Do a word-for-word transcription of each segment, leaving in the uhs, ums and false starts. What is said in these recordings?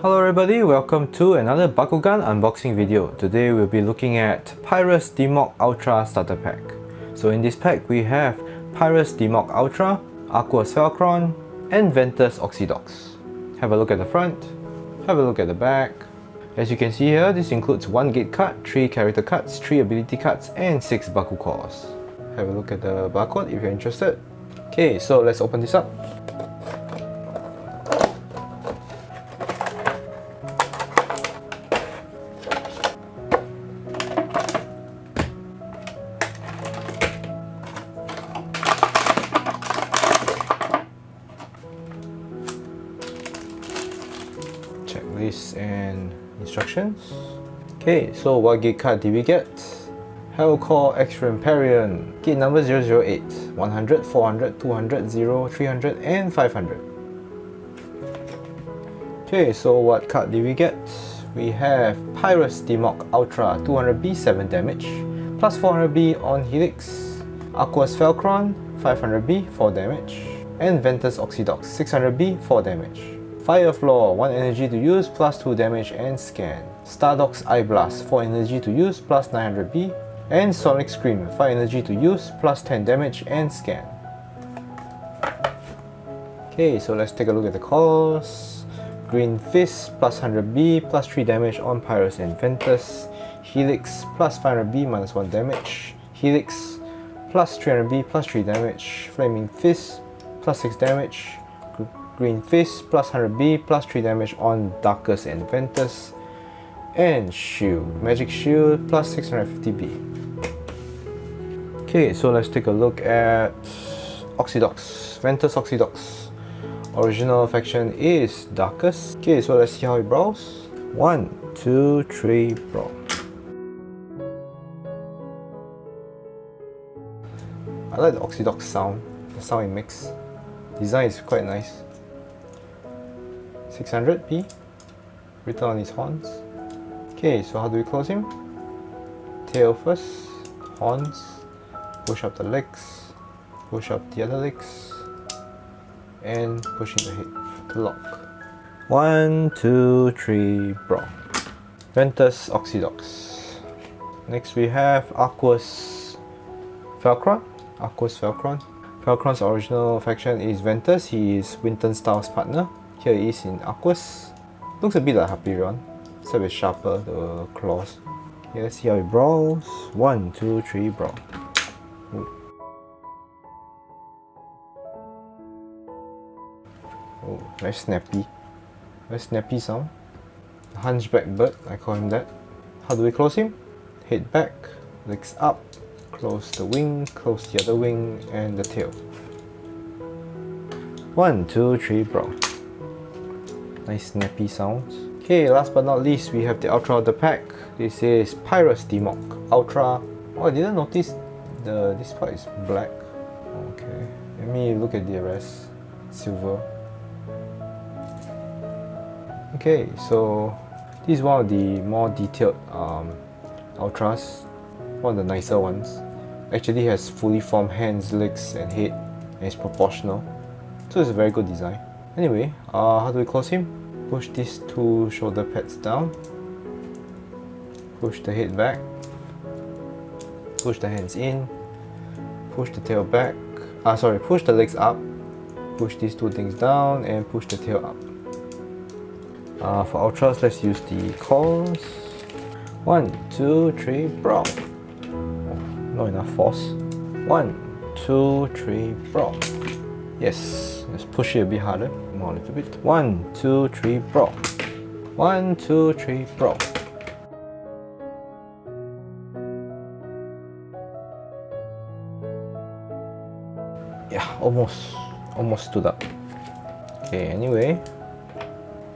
Hello everybody, welcome to another Bakugan unboxing video. Today we'll be looking at Pyrus Demorc Ultra starter pack. So in this pack we have Pyrus Demorc Ultra, Aquos Falcron and Ventus Oxidox. Have a look at the front, have a look at the back. As you can see here, this includes one gate card, three character cards, three ability cards and six Baku Cores. Have a look at the barcode if you're interested. Okay, so let's open this up. Checklist and instructions. Okay, so what gate card did we get? Howlkor X Ramparian. Gate number zero zero eight, one hundred, four hundred, two hundred, zero, three hundred and five hundred. Okay, so what card did we get? We have Pyrus Demorc Ultra, two hundred B, seven damage, plus four hundred B on Helix. Aquos Falcron, five hundred B, four damage, and Ventus Oxidox, six hundred B, four damage. Fire Floor, one energy to use, plus two damage and scan. Stardox Eye Blast, four energy to use, plus nine hundred B. And Sonic Scream, five energy to use, plus ten damage and scan. Okay, so let's take a look at the cost. Green Fist, plus one hundred B, plus three damage on Pyrus and Ventus. Helix, plus five hundred B, minus one damage. Helix, plus three hundred B, plus three damage. Flaming Fist, plus six damage. Green Fist, plus one hundred B, plus three damage on Darkus and Ventus. And Shield, Magic Shield, plus six hundred fifty B. Okay, so let's take a look at Oxidox, Ventus Oxidox. Original faction is Darkus. Okay, so let's see how it brawls. One, two, three, brawl. I like the Oxidox sound, the sound it makes. Design is quite nice. six hundred B written on his horns. Okay, so how do we close him? Tail first, horns, push up the legs, push up the other legs, and pushing the head to lock. One, two, three, brawl. Ventus Oxidox. Next we have Aquos Falcron. Aquos Falcron. Falcron's original faction is Ventus. He is Winton Styles' partner. Here he is in Aquos. Looks a bit like Hapiron, except it's sharper, the claws. Okay, let's see how it brawls. One, two, three, brawl. Ooh. Oh, very snappy. Very snappy sound. The hunchback bird, I call him that. How do we close him? Head back, legs up, close the wing, close the other wing, and the tail. One, two, three, brawl. Nice snappy sounds. Okay, last but not least, we have the Ultra of the pack. This is Pyrus Demorc Ultra. Oh, I didn't notice the this part is black. Okay, let me look at the rest. Silver. Okay, so this is one of the more detailed um, Ultras. One of the nicer ones. Actually has fully formed hands, legs and head. And it's proportional. So it's a very good design. Anyway, uh, how do we close him? Push these two shoulder pads down. Push the head back. Push the hands in. Push the tail back. Ah, sorry, push the legs up. Push these two things down and push the tail up. Uh, for Ultras, let's use the cores. One, two, three, brawl. Not enough force. One, two, three, brawl. Yes, let's push it a bit harder. More a little bit. One, two, three, brawl. One, two, three, brawl. Yeah, almost, almost stood up. Okay, anyway,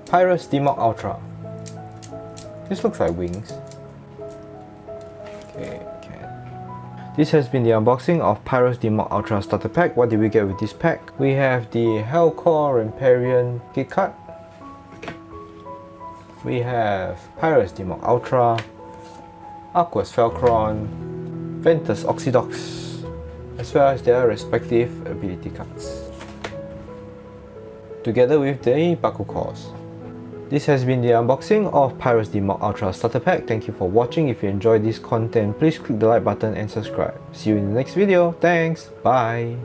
Pyrus Demorc Ultra. This looks like wings. Okay. This has been the unboxing of Pyrus Demorc Ultra starter pack. What did we get with this pack? We have the Howlkor Ramparian gate card. We have Pyrus Demorc Ultra, Aquos Falcron, Ventus Oxidox, as well as their respective ability cards, together with the Baku Cores. This has been the unboxing of Pyrus Demorc Ultra starter pack. Thank you for watching. If you enjoyed this content, please click the like button and subscribe. See you in the next video. Thanks. Bye.